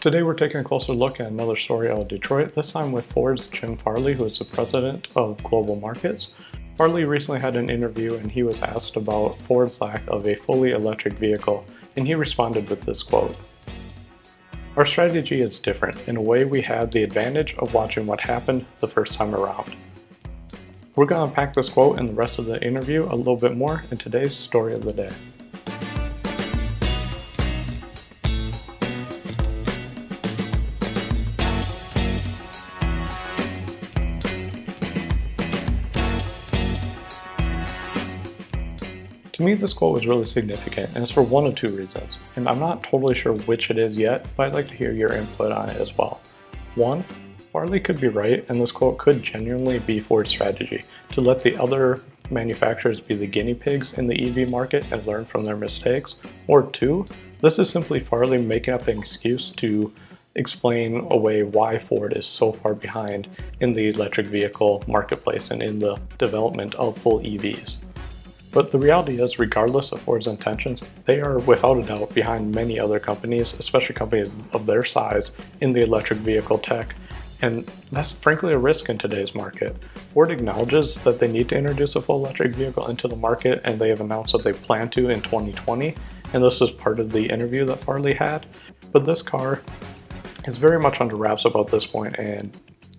Today we're taking a closer look at another story out of Detroit, this time with Ford's Jim Farley, who is the president of global markets. Farley recently had an interview and he was asked about Ford's lack of a fully electric vehicle, and he responded with this quote. "Our strategy is different. In a way, we had the advantage of watching what happened the first time around." We're going to unpack this quote and the rest of the interview a little bit more in today's Story of the Day. To me, this quote was really significant, and it's for one of two reasons, and I'm not totally sure which it is yet, but I'd like to hear your input on it as well. One, Farley could be right, and this quote could genuinely be Ford's strategy, to let the other manufacturers be the guinea pigs in the EV market and learn from their mistakes. Or two, this is simply Farley making up an excuse to explain away why Ford is so far behind in the electric vehicle marketplace and in the development of full EVs. But the reality is, regardless of Ford's intentions, they are without a doubt behind many other companies, especially companies of their size, in the electric vehicle tech. And that's frankly a risk in today's market. Ford acknowledges that they need to introduce a full electric vehicle into the market, and they have announced that they plan to in 2020. And this was part of the interview that Farley had. But this car is very much under wraps about this point, and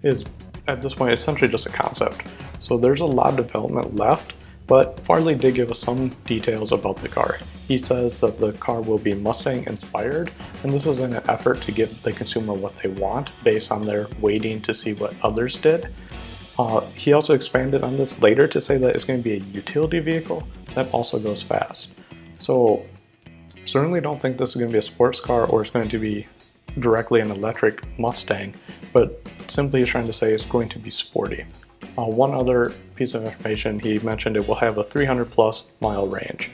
is at this point essentially just a concept. So there's a lot of development left. But Farley did give us some details about the car. He says that the car will be Mustang inspired, and this is in an effort to give the consumer what they want based on their waiting to see what others did. He also expanded on this later to say that it's going to be a utility vehicle that also goes fast. So certainly don't think this is going to be a sports car or it's going to be directly an electric Mustang, but simply trying to say it's going to be sporty. One other piece of information, he mentioned it will have a 300-plus mile range.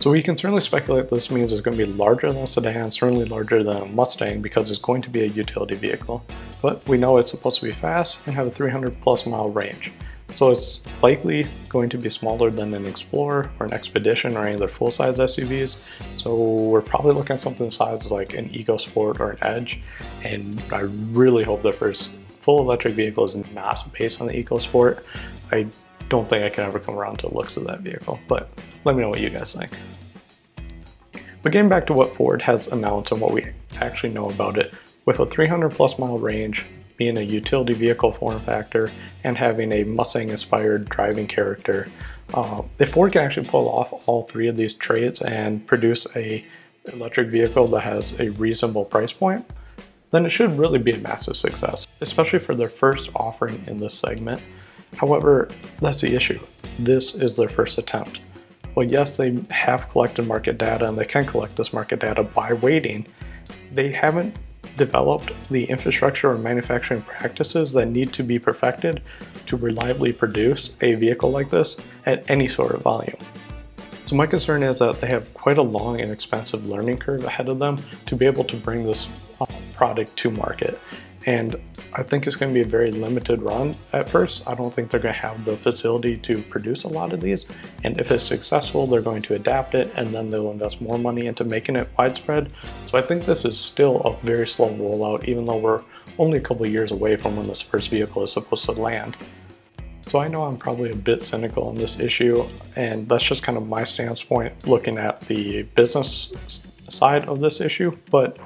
So we can certainly speculate this means it's going to be larger than a sedan, certainly larger than a Mustang, because it's going to be a utility vehicle. But we know it's supposed to be fast and have a 300-plus mile range. So it's likely going to be smaller than an Explorer or an Expedition or any other full-size SUVs. So we're probably looking at something the size like an EcoSport or an Edge. And I really hope that first full electric vehicle is not based on the EcoSport. I don't think I can ever come around to the looks of that vehicle, but let me know what you guys think. But getting back to what Ford has announced and what we actually know about it, with a 300-plus mile range, being a utility vehicle form factor, and having a Mustang-inspired driving character, if Ford can actually pull off all three of these traits and produce an electric vehicle that has a reasonable price point, then it should really be a massive success, especially for their first offering in this segment. However, that's the issue. This is their first attempt. Well, yes, they have collected market data and they can collect this market data by waiting. They haven't developed the infrastructure or manufacturing practices that need to be perfected to reliably produce a vehicle like this at any sort of volume. So my concern is that they have quite a long and expensive learning curve ahead of them to be able to bring this product to market. And I think it's going to be a very limited run at first. I don't think they're going to have the facility to produce a lot of these. And if it's successful, they're going to adapt it and then they'll invest more money into making it widespread. So I think this is still a very slow rollout, even though we're only a couple of years away from when this first vehicle is supposed to land. So I know I'm probably a bit cynical on this issue, and that's just kind of my stance point looking at the business side of this issue, but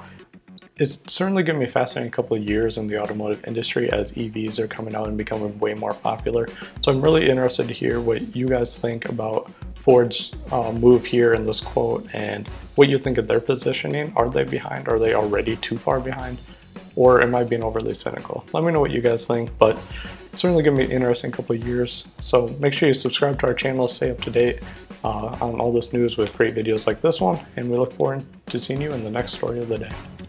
it's certainly going to be a fascinating couple of years in the automotive industry as EVs are coming out and becoming way more popular. So I'm really interested to hear what you guys think about Ford's move here in this quote and what you think of their positioning. Are they behind? Are they already too far behind? Or am I being overly cynical? Let me know what you guys think, but it's certainly going to be an interesting couple of years. So make sure you subscribe to our channel to stay up to date on all this news with great videos like this one. And we look forward to seeing you in the next Story of the Day.